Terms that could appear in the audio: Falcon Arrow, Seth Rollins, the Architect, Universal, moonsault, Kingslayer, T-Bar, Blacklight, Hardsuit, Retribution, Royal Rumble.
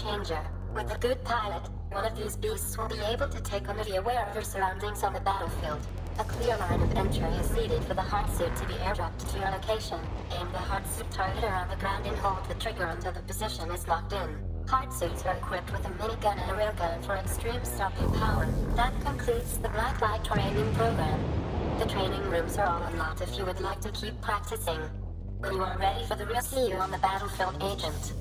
changer. With a good pilot, one of these beasts will be able to take Olivia aware of her surroundings on the battlefield. A clear line of entry is needed for the Hardsuit to be airdropped to your location. Aim the Hardsuit targeter on the ground and hold the trigger until the position is locked in. Hardsuits are equipped with a minigun and a railgun for extreme stopping power. That concludes the Blacklight training program. The training rooms are all unlocked if you would like to keep practicing. When you are ready for the real, see you on the battlefield, agent.